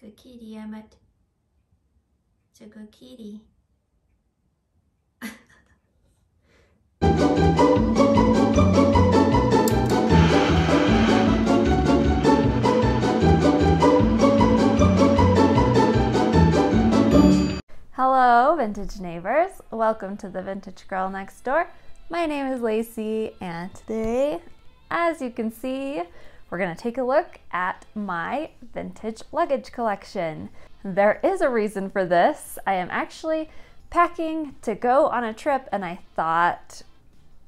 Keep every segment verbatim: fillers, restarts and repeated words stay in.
Good kitty, Emmett. It's a good kitty. Hello, vintage neighbors. Welcome to the Vintage Girl Next Door. My name is Lacey, and today, as you can see, we're gonna take a look at my vintage luggage collection. There is a reason for this. I am actually packing to go on a trip, and I thought,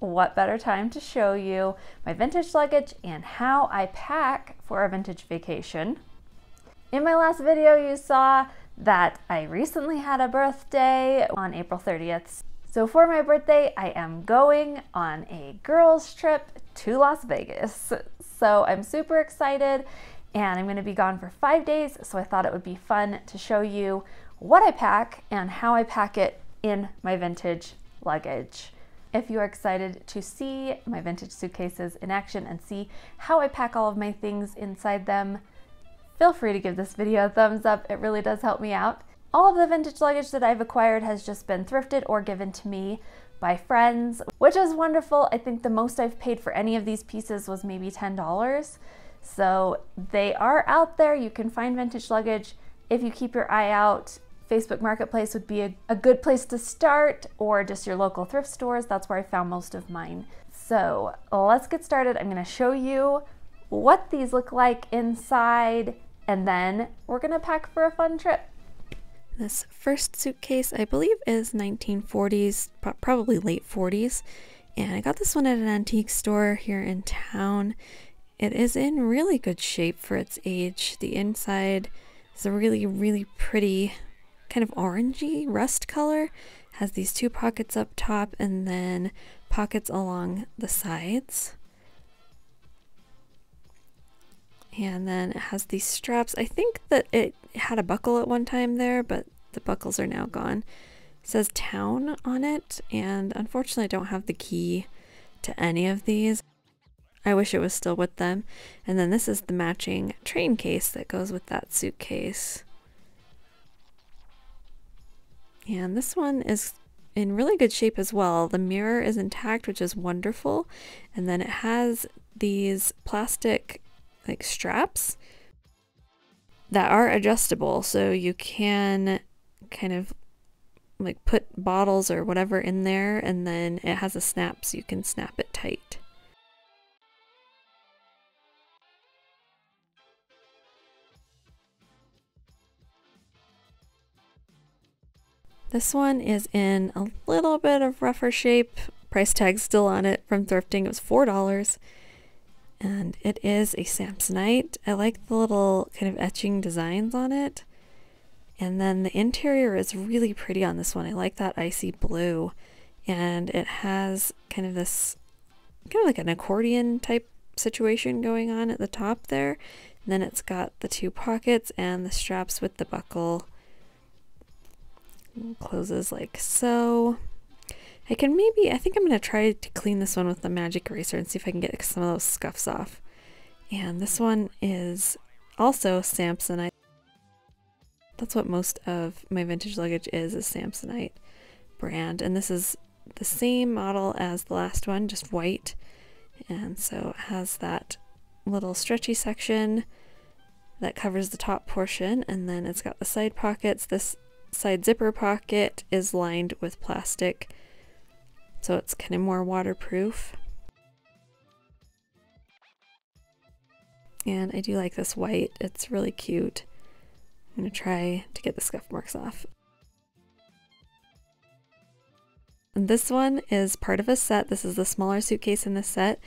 what better time to show you my vintage luggage and how I pack for a vintage vacation. In my last video, you saw that I recently had a birthday on April thirtieth. So for my birthday, I am going on a girls trip to Las Vegas. So I'm super excited, and I'm gonna be gone for five days, so I thought it would be fun to show you what I pack and how I pack it in my vintage luggage. If you are excited to see my vintage suitcases in action and see how I pack all of my things inside them, feel free to give this video a thumbs up. It really does help me out. All of the vintage luggage that I've acquired has just been thrifted or given to me by friends, which is wonderful. I think the most I've paid for any of these pieces was maybe ten dollars. So they are out there. You can find vintage luggage if you keep your eye out. Facebook Marketplace would be a, a good place to start, or just your local thrift stores. That's where I found most of mine. So let's get started. I'm gonna show you what these look like inside, and then we're gonna pack for a fun trip. This first suitcase, I believe, is nineteen forties, probably late forties, and I got this one at an antique store here in town. It is in really good shape for its age. The inside is a really, really pretty kind of orangey rust color. Has these two pockets up top and then pockets along the sides. And then it has these straps. I think that it had a buckle at one time there, but the buckles are now gone. It says town on it, and unfortunately I don't have the key to any of these. I wish it was still with them. And then this is the matching train case that goes with that suitcase. And this one is in really good shape as well. The mirror is intact, which is wonderful. And then it has these plastic like straps that are adjustable, so you can kind of like put bottles or whatever in there, and then it has a snap so you can snap it tight. This one is in a little bit of rougher shape. Price tag's still on it from thrifting. It was four dollars. And it is a Samsonite. I like the little kind of etching designs on it. And then the interior is really pretty on this one. I like that icy blue. And it has kind of this, kind of like an accordion type situation going on at the top there. And then it's got the two pockets and the straps with the buckle. It closes like so. I can maybe, I think I'm going to try to clean this one with the magic eraser and see if I can get some of those scuffs off. And this one is also Samsonite. That's what most of my vintage luggage is, is Samsonite brand. And this is the same model as the last one, just white. And so it has that little stretchy section that covers the top portion. And then it's got the side pockets. This side zipper pocket is lined with plastic, so it's kind of more waterproof. And I do like this white, it's really cute. I'm gonna try to get the scuff marks off. And this one is part of a set. This is the smaller suitcase in the set,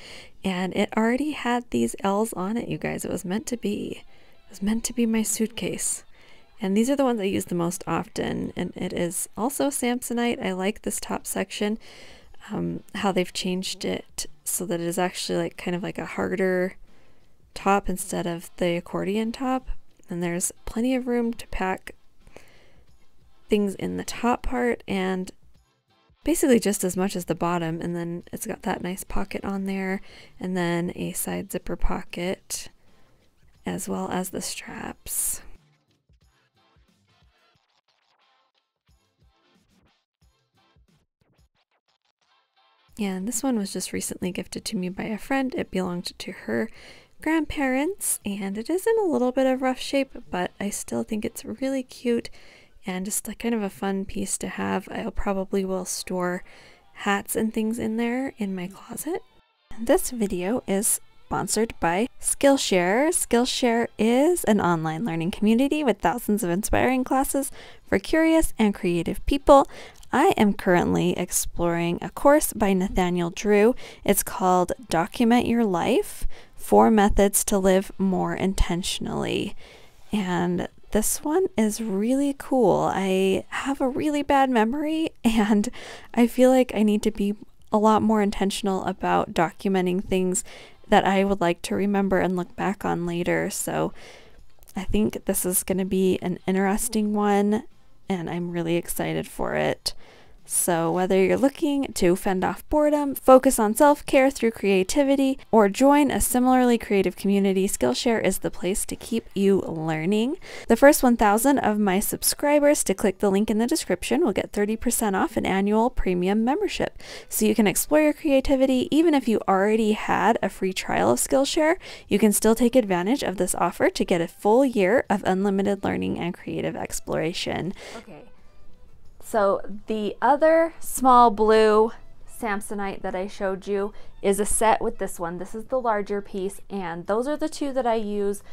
and it already had these L's on it, you guys. It was meant to be. It was meant to be my suitcase. And these are the ones I use the most often, and it is also Samsonite. I like this top section. Um, how they've changed it so that it is actually like kind of like a harder top instead of the accordion top, and there's plenty of room to pack things in the top part and basically just as much as the bottom. And then it's got that nice pocket on there, and then a side zipper pocket as well as the straps. And this one was just recently gifted to me by a friend. It belonged to her grandparents, and it is in a little bit of rough shape, but I still think it's really cute and just like kind of a fun piece to have. I'll probably will store hats and things in there in my closet. This video is sponsored by Skillshare. Skillshare is an online learning community with thousands of inspiring classes for curious and creative people. I am currently exploring a course by Nathaniel Drew. It's called Document Your Life, Four Methods to Live More Intentionally. And this one is really cool. I have a really bad memory, and I feel like I need to be a lot more intentional about documenting things that I would like to remember and look back on later. So I think this is going to be an interesting one, and I'm really excited for it. So whether you're looking to fend off boredom, focus on self-care through creativity, or join a similarly creative community, Skillshare is the place to keep you learning. The first one thousand of my subscribers to click the link in the description will get thirty percent off an annual premium membership. So you can explore your creativity. Even if you already had a free trial of Skillshare, you can still take advantage of this offer to get a full year of unlimited learning and creative exploration. Okay. So the other small blue Samsonite that I showed you is a set with this one. This is the larger piece, and those are the two that I use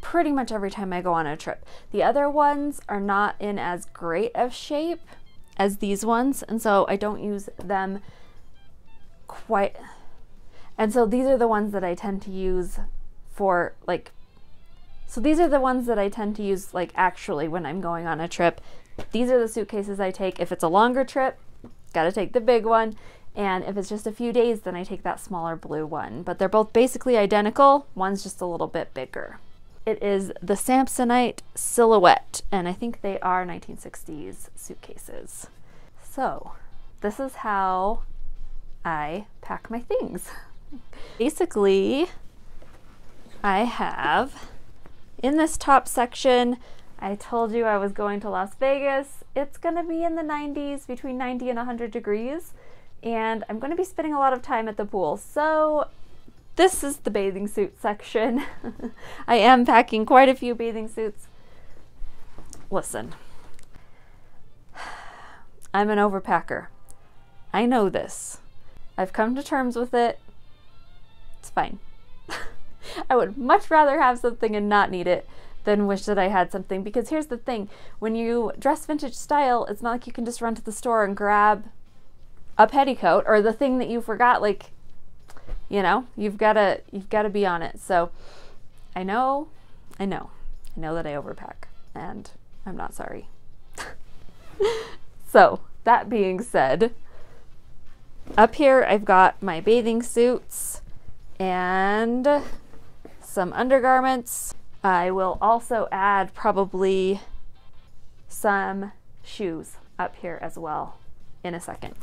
pretty much every time I go on a trip. The other ones are not in as great of shape as these ones, and so I don't use them quite. And so these are the ones that I tend to use for like, so these are the ones that I tend to use like actually when I'm going on a trip. These are the suitcases I take. If it's a longer trip, gotta take the big one. And if it's just a few days, then I take that smaller blue one. But they're both basically identical. One's just a little bit bigger. It is the Samsonite Silhouette, and I think they are nineteen sixties suitcases. So this is how I pack my things. Basically, I have in this top section, I told you I was going to Las Vegas. It's gonna be in the nineties, between ninety and one hundred degrees, and I'm gonna be spending a lot of time at the pool. So this is the bathing suit section. I am packing quite a few bathing suits. Listen, I'm an overpacker. I know this. I've come to terms with it. It's fine. I would much rather have something and not need it then wish that I had something, because here's the thing, when you dress vintage style, it's not like you can just run to the store and grab a petticoat or the thing that you forgot. Like, you know, you've got to you've got to be on it. So I know I know I know that I overpack, and I'm not sorry. So that being said, up here I've got my bathing suits and some undergarments. I will also add probably some shoes up here as well in a second.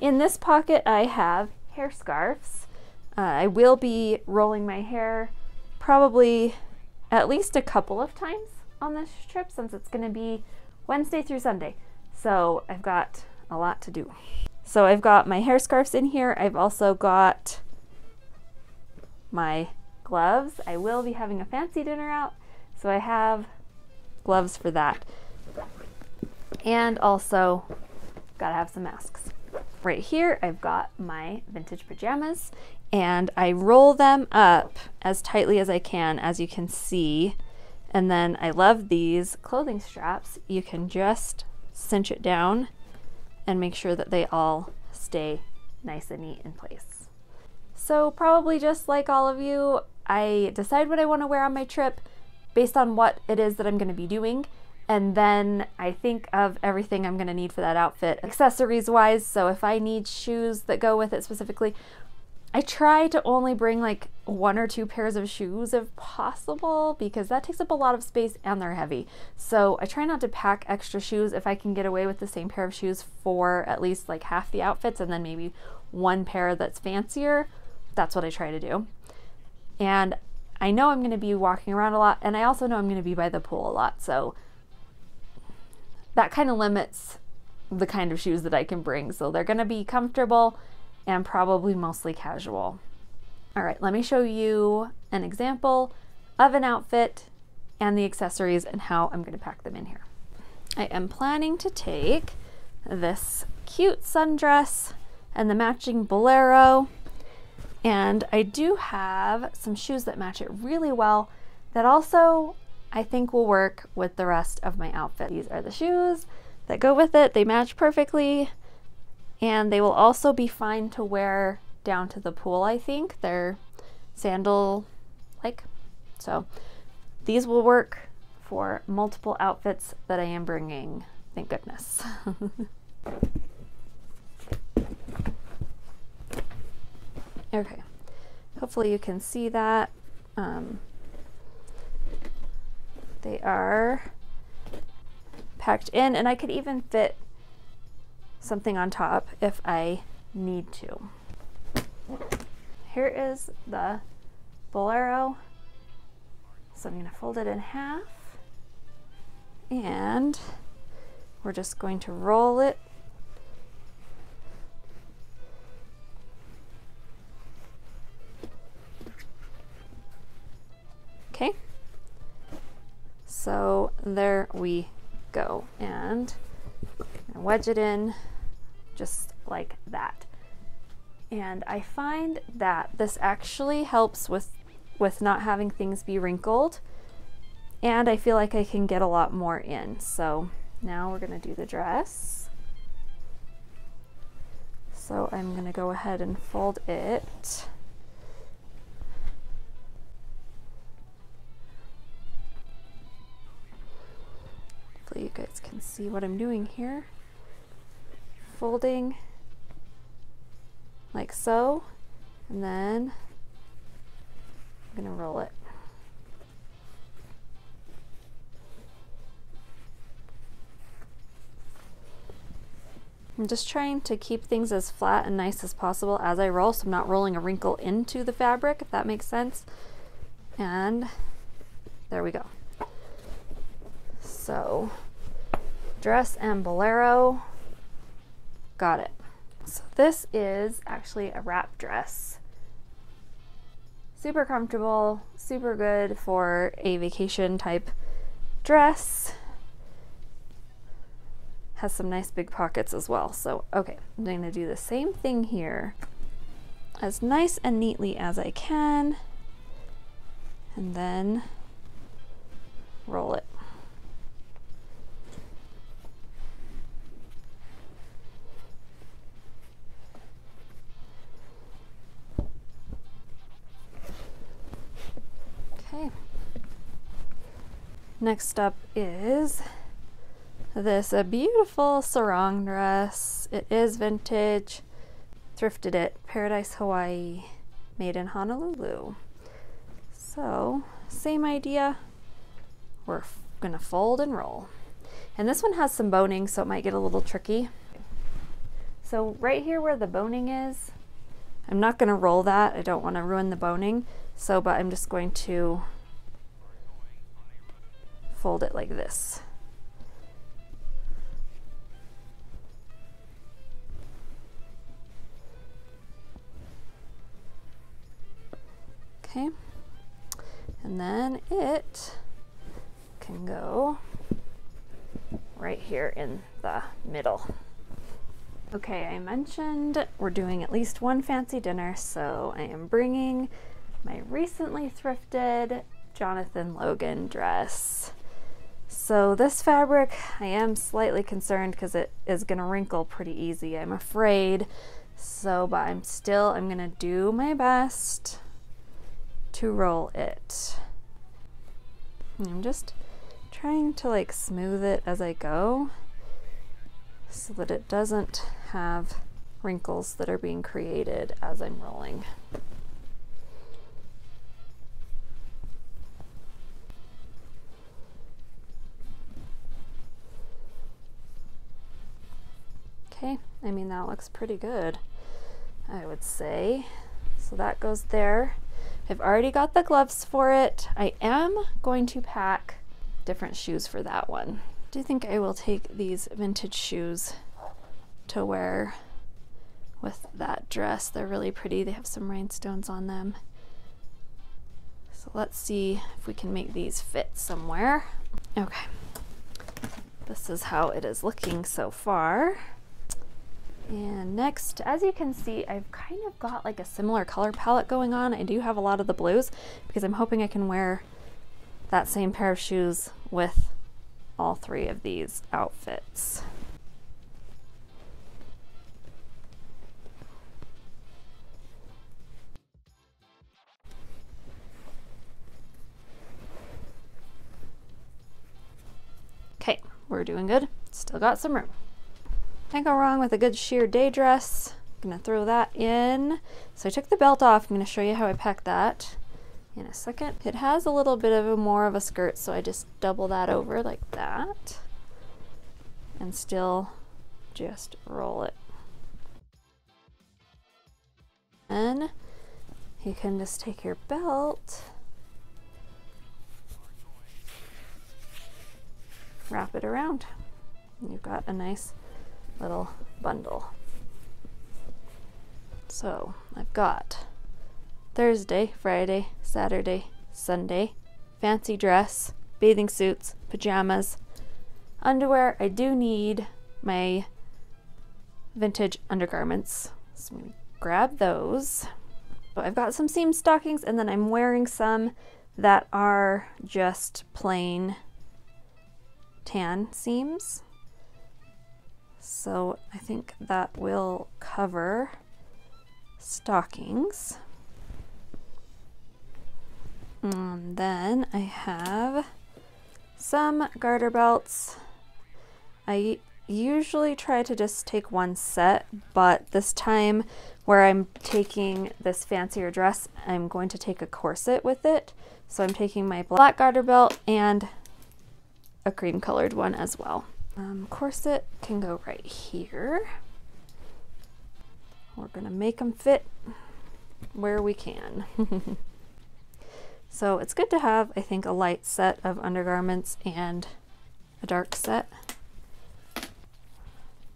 In this pocket I have hair scarves. Uh, I will be rolling my hair probably at least a couple of times on this trip, since it's going to be Wednesday through Sunday. So I've got a lot to do. So I've got my hair scarves in here. I've also got my gloves. I will be having a fancy dinner out, so I have gloves for that. And also, gotta have some masks. Right here, I've got my vintage pajamas, and I roll them up as tightly as I can, as you can see. And then I love these clothing straps. You can just cinch it down and make sure that they all stay nice and neat in place. So probably just like all of you, I decide what I want to wear on my trip based on what it is that I'm going to be doing, and then I think of everything I'm going to need for that outfit accessories wise. So if I need shoes that go with it specifically, I try to only bring like one or two pairs of shoes if possible, because that takes up a lot of space and they're heavy. So I try not to pack extra shoes if I can get away with the same pair of shoes for at least like half the outfits, and then maybe one pair that's fancier. That's what I try to do. And I know I'm going to be walking around a lot, and I also know I'm going to be by the pool a lot, so that kind of limits the kind of shoes that I can bring. So they're gonna be comfortable and probably mostly casual. All right, let me show you an example of an outfit and the accessories and how I'm gonna pack them in here. I am planning to take this cute sundress and the matching bolero, and I do have some shoes that match it really well that also I think will work with the rest of my outfit. These are the shoes that go with it. They match perfectly, and they will also be fine to wear down to the pool, I think. They're sandal-like. So these will work for multiple outfits that I am bringing. Thank goodness. Okay, hopefully you can see that. Um, they are packed in, and I could even fit something on top if I need to. Here is the bolero. So I'm gonna fold it in half, and we're just going to roll it . Okay, so there we go, and wedge it in just like that. And I find that this actually helps with with not having things be wrinkled, and I feel like I can get a lot more in. So now we're gonna do the dress. So I'm gonna go ahead and fold it . You guys can see what I'm doing here. Folding like so, and then I'm gonna roll it. I'm just trying to keep things as flat and nice as possible as I roll, so I'm not rolling a wrinkle into the fabric, if that makes sense. And there we go. So dress and bolero, got it. So this is actually a wrap dress. Super comfortable, super good for a vacation type dress. Has some nice big pockets as well. So, okay, I'm gonna do the same thing here, as nice and neatly as I can, and then roll it. Next up is this a beautiful sarong dress. It is vintage. Thrifted it. Paradise Hawaii. Made in Honolulu. So, same idea. We're gonna fold and roll. And this one has some boning, so it might get a little tricky. So right here where the boning is, I'm not gonna roll that. I don't wanna ruin the boning. So, but I'm just going to fold it like this. Okay, and then it can go right here in the middle. Okay, I mentioned we're doing at least one fancy dinner, so I am bringing my recently thrifted Jonathan Logan dress. So this fabric, I am slightly concerned because it is gonna wrinkle pretty easy, I'm afraid. So, but I'm still, I'm gonna do my best to roll it. And I'm just trying to like smooth it as I go so that it doesn't have wrinkles that are being created as I'm rolling. Okay, I mean that looks pretty good, I would say. So that goes there. I've already got the gloves for it. I am going to pack different shoes for that one. I do think I will take these vintage shoes to wear with that dress. They're really pretty. They have some rhinestones on them. So let's see if we can make these fit somewhere. Okay, this is how it is looking so far. And next, as you can see, I've kind of got like a similar color palette going on. I do have a lot of the blues because I'm hoping I can wear that same pair of shoes with all three of these outfits. Okay, we're doing good. Still got some room. Can't go wrong with a good sheer day dress. I'm gonna throw that in. So I took the belt off. I'm gonna show you how I packed that in a second. It has a little bit of a more of a skirt, so I just double that over like that and still just roll it. And you can just take your belt, wrap it around, and you've got a nice little bundle. So I've got Thursday, Friday, Saturday, Sunday, fancy dress, bathing suits, pajamas, underwear. I do need my vintage undergarments, so I'm gonna grab those. But I've got some seam stockings, and then I'm wearing some that are just plain tan seams, so I think that will cover stockings. And then I have some garter belts. I usually try to just take one set, but this time where I'm taking this fancier dress, I'm going to take a corset with it. So I'm taking my black garter belt and a cream colored one as well. Um, corset can go right here. We're gonna make them fit where we can. So it's good to have, I think, a light set of undergarments and a dark set.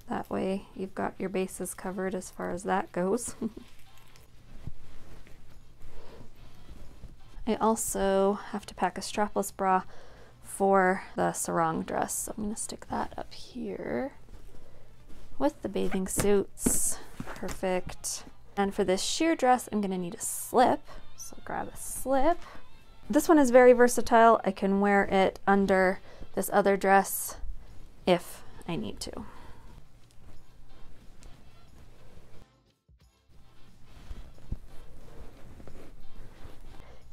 That way you've got your bases covered as far as that goes. I also have to pack a strapless bra for the sarong dress, so I'm gonna stick that up here with the bathing suits. Perfect. And for this sheer dress, I'm gonna need a slip, so grab a slip. This one is very versatile. I can wear it under this other dress if I need to.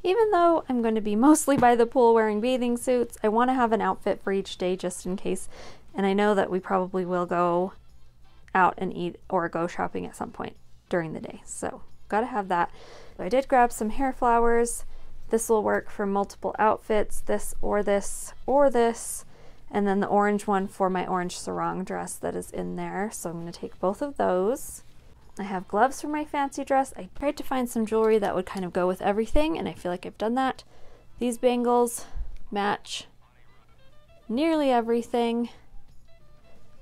Even though I'm going to be mostly by the pool wearing bathing suits, I want to have an outfit for each day just in case. And I know that we probably will go out and eat or go shopping at some point during the day. So gotta have that. So I did grab some hair flowers. This will work for multiple outfits, this or this or this. And then the orange one for my orange sarong dress that is in there. So I'm gonna take both of those. I have gloves for my fancy dress. I tried to find some jewelry that would kind of go with everything, and I feel like I've done that. These bangles match nearly everything.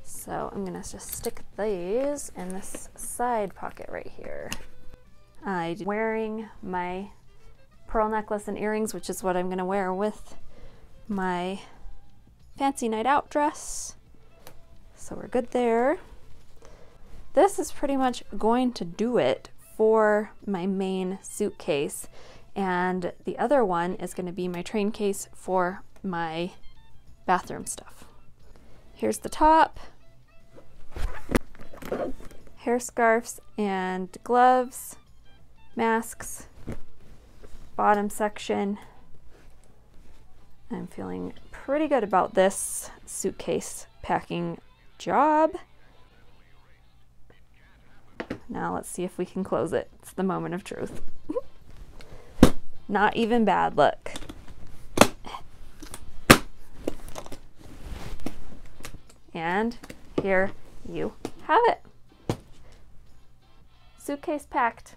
So I'm gonna just stick these in this side pocket right here. I'm wearing my pearl necklace and earrings, which is what I'm gonna wear with my fancy night out dress. So we're good there. This is pretty much going to do it for my main suitcase, and the other one is going to be my train case for my bathroom stuff. Here's the top, hair scarves and gloves, masks, bottom section. I'm feeling pretty good about this suitcase packing job. Now let's see if we can close it. It's the moment of truth. Not even bad, look. And here you have it. Suitcase packed.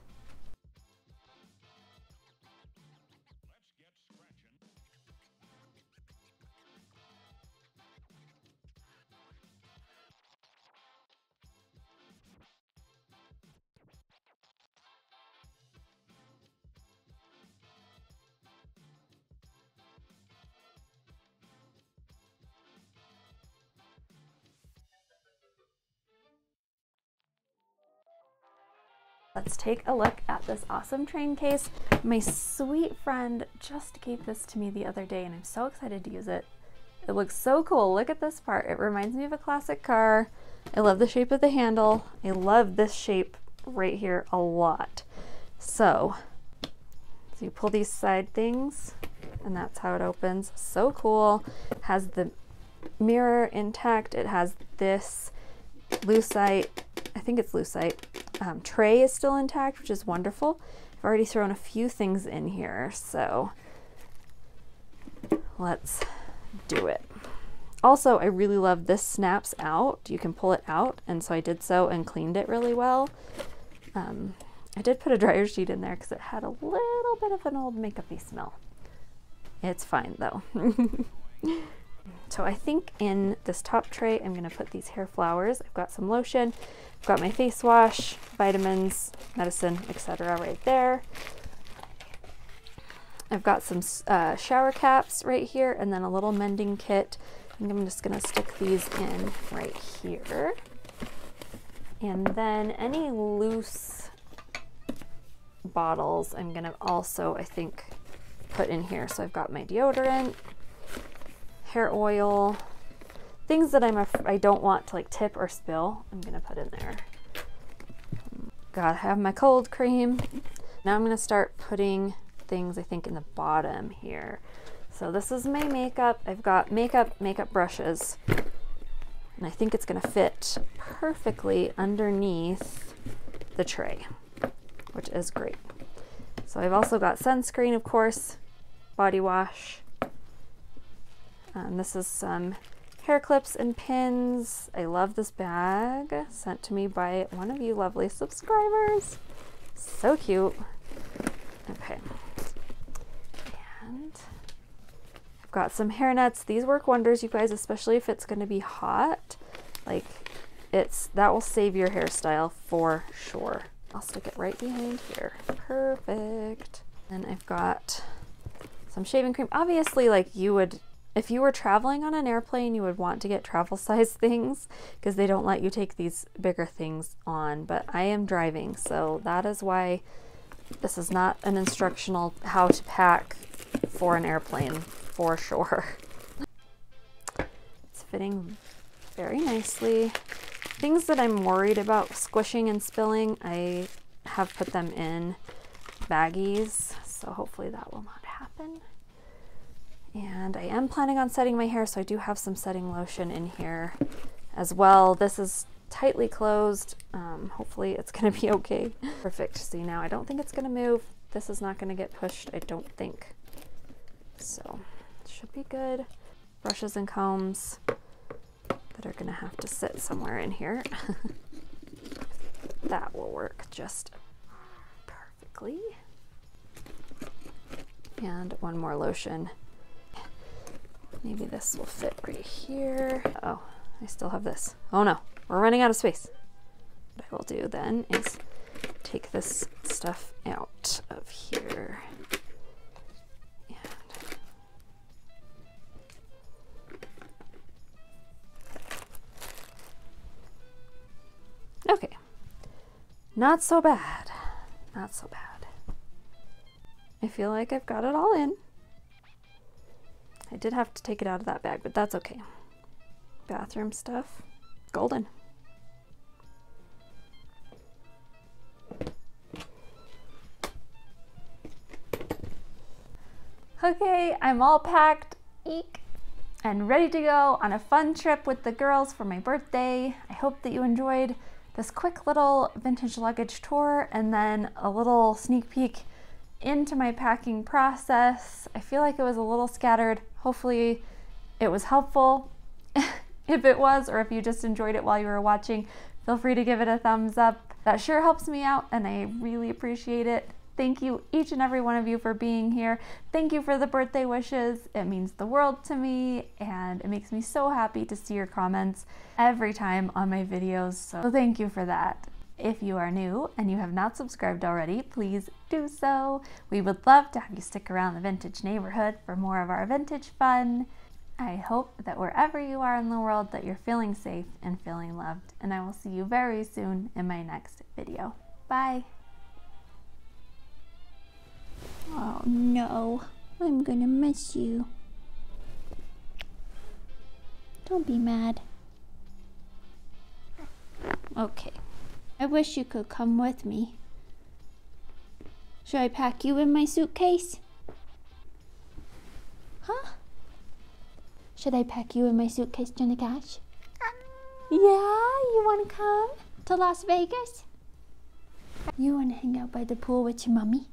Let's take a look at this awesome train case. My sweet friend just gave this to me the other day and I'm so excited to use it. It looks so cool. Look at this part. It reminds me of a classic car. I love the shape of the handle. I love this shape right here a lot. So, so you pull these side things and that's how it opens. So cool. Has the mirror intact. It has this lucite, I think it's lucite, um, tray is still intact, which is wonderful. I've already thrown a few things in here, so let's do it. Also, I really love this snaps out. You can pull it out, and so I did so and cleaned it really well. Um, I did put a dryer sheet in there because it had a little bit of an old makeup-y smell. It's fine though. So I think in this top tray, I'm gonna put these hair flowers. I've got some lotion, I've got my face wash, vitamins, medicine, et cetera right there. I've got some uh, shower caps right here and then a little mending kit. I think I'm just gonna stick these in right here. And then any loose bottles, I'm gonna also, I think, put in here. So I've got my deodorant, hair oil, things that I'm af- I don't want to like tip or spill, I'm gonna put in there. Gotta have my cold cream. Now I'm gonna start putting things, I think, in the bottom here. So this is my makeup. I've got makeup, makeup brushes, and I think it's gonna fit perfectly underneath the tray, which is great. So I've also got sunscreen, of course, body wash. Um, this is some hair clips and pins. I love this bag, sent to me by one of you lovely subscribers. So cute. Okay. And I've got some hair nets. These work wonders, you guys, especially if it's going to be hot. Like, it's that will save your hairstyle for sure. I'll stick it right behind here. Perfect. And I've got some shaving cream. Obviously, like you would, if you were traveling on an airplane, you would want to get travel size things because they don't let you take these bigger things on, but I am driving. So that is why this is not an instructional how to pack for an airplane for sure. It's fitting very nicely. Things that I'm worried about squishing and spilling, I have put them in baggies, so hopefully that will not happen. And I am planning on setting my hair, so I do have some setting lotion in here as well. This is tightly closed. Um, hopefully it's gonna be okay. Perfect. See, now I don't think it's gonna move. This is not gonna get pushed, I don't think. So it should be good. Brushes and combs that are gonna have to sit somewhere in here. That will work just perfectly. And one more lotion. Maybe this will fit right here. Oh, I still have this. Oh no, we're running out of space. What I will do then is take this stuff out of here. Okay, not so bad, not so bad. I feel like I've got it all in. I did have to take it out of that bag, but that's okay. Bathroom stuff, golden. Okay, I'm all packed, eek, and ready to go on a fun trip with the girls for my birthday. I hope that you enjoyed this quick little vintage luggage tour and then a little sneak peek into my packing process. I feel like it was a little scattered. Hopefully it was helpful. If it was, or if you just enjoyed it while you were watching, feel free to give it a thumbs up. That sure helps me out and I really appreciate it. Thank you, each and every one of you, for being here. Thank you for the birthday wishes. It means the world to me, and it makes me so happy to see your comments every time on my videos, so thank you for that. If you are new and you have not subscribed already, please do so. We would love to have you stick around the vintage neighborhood for more of our vintage fun. I hope that wherever you are in the world that you're feeling safe and feeling loved, and I will see you very soon in my next video. Bye! Oh no, I'm gonna miss you. Don't be mad. Okay. I wish you could come with me. Should I pack you in my suitcase? Huh? Should I pack you in my suitcase, Jenna Cash? Yeah, you wanna come to Las Vegas? You wanna hang out by the pool with your mommy?